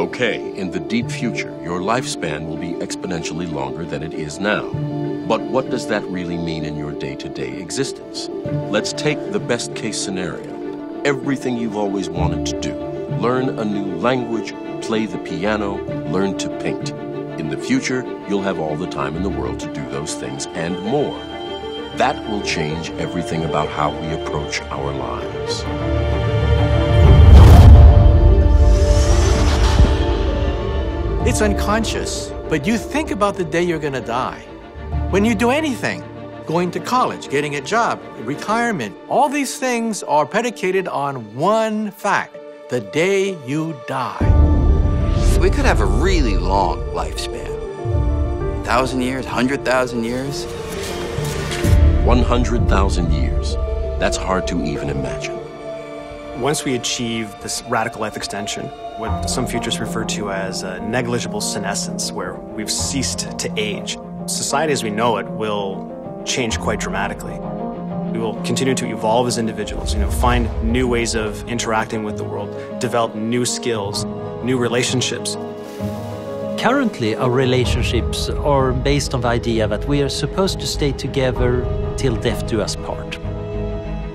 Okay, in the deep future, your lifespan will be exponentially longer than it is now. But what does that really mean in your day-to-day existence? Let's take the best-case scenario. Everything you've always wanted to do. Learn a new language, play the piano, learn to paint. In the future, you'll have all the time in the world to do those things and more. That will change everything about how we approach our lives. It's unconscious, but you think about the day you're going to die. When you do anything, going to college, getting a job, retirement, all these things are predicated on one fact: the day you die. We could have a really long lifespan. 1,000 years, 100,000 years. 100,000 years. That's hard to even imagine. Once we achieve this radical life extension, what some futurists refer to as negligible senescence, where we've ceased to age, society as we know it will change quite dramatically. We will continue to evolve as individuals, find new ways of interacting with the world, develop new skills, new relationships. Currently, our relationships are based on the idea that we are supposed to stay together till death do us part.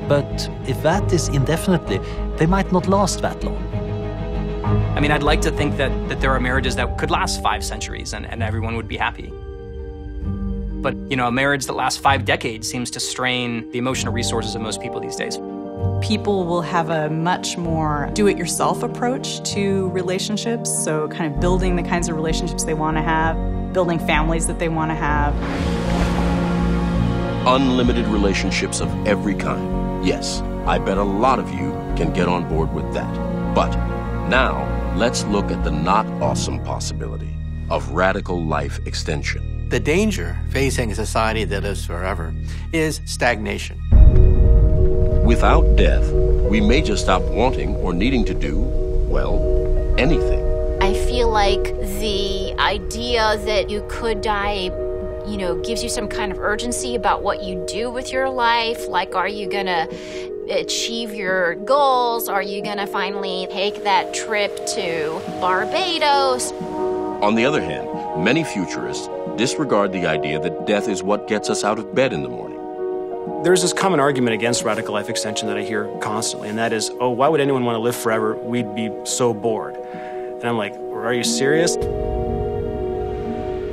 But if that is indefinitely, they might not last that long. I mean, I'd like to think that there are marriages that could last 5 centuries and everyone would be happy. But, a marriage that lasts 5 decades seems to strain the emotional resources of most people these days. People will have a much more do-it-yourself approach to relationships, so kind of building the kinds of relationships they want to have, building families that they want to have. Unlimited relationships of every kind. Yes, I bet a lot of you can get on board with that. But now, let's look at the not awesome possibility of radical life extension. The danger facing a society that lives forever is stagnation. Without death, we may just stop wanting or needing to do, well, anything. I feel like the idea that you could die, gives you some kind of urgency about what you do with your life. Like, are you gonna achieve your goals? Are you gonna finally take that trip to Barbados? On the other hand, many futurists disregard the idea that death is what gets us out of bed in the morning. There's this common argument against radical life extension that I hear constantly, and that is, oh, why would anyone want to live forever? We'd be so bored. And I'm like, are you serious?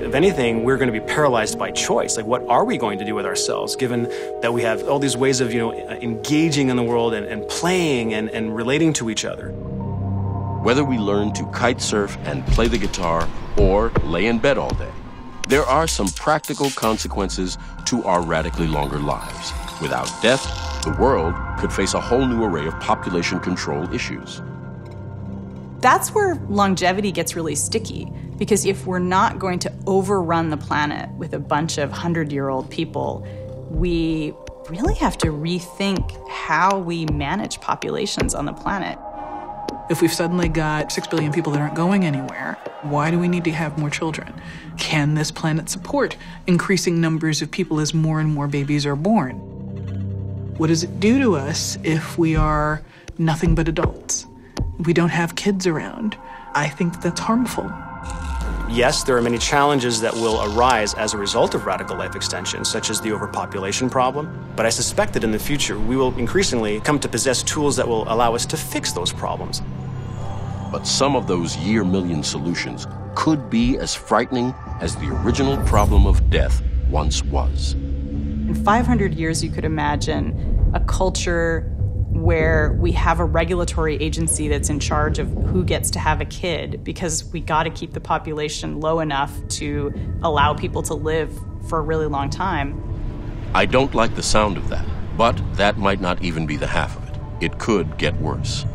If anything, we're going to be paralyzed by choice. Like, what are we going to do with ourselves, given that we have all these ways of, engaging in the world and playing and relating to each other? Whether we learn to kite surf and play the guitar or lay in bed all day, there are some practical consequences to our radically longer lives. Without death, the world could face a whole new array of population control issues. That's where longevity gets really sticky, because if we're not going to overrun the planet with a bunch of 100-year-old people, we really have to rethink how we manage populations on the planet. If we've suddenly got 6 billion people that aren't going anywhere, why do we need to have more children? Can this planet support increasing numbers of people as more and more babies are born? What does it do to us if we are nothing but adults? We don't have kids around. I think that's harmful. Yes, there are many challenges that will arise as a result of radical life extension, such as the overpopulation problem. But I suspect that in the future, we will increasingly come to possess tools that will allow us to fix those problems. But some of those year-million solutions could be as frightening as the original problem of death once was. In 500 years, you could imagine a culture where we have a regulatory agency that's in charge of who gets to have a kid, because we got to keep the population low enough to allow people to live for a really long time. I don't like the sound of that, but that might not even be the half of it. It could get worse.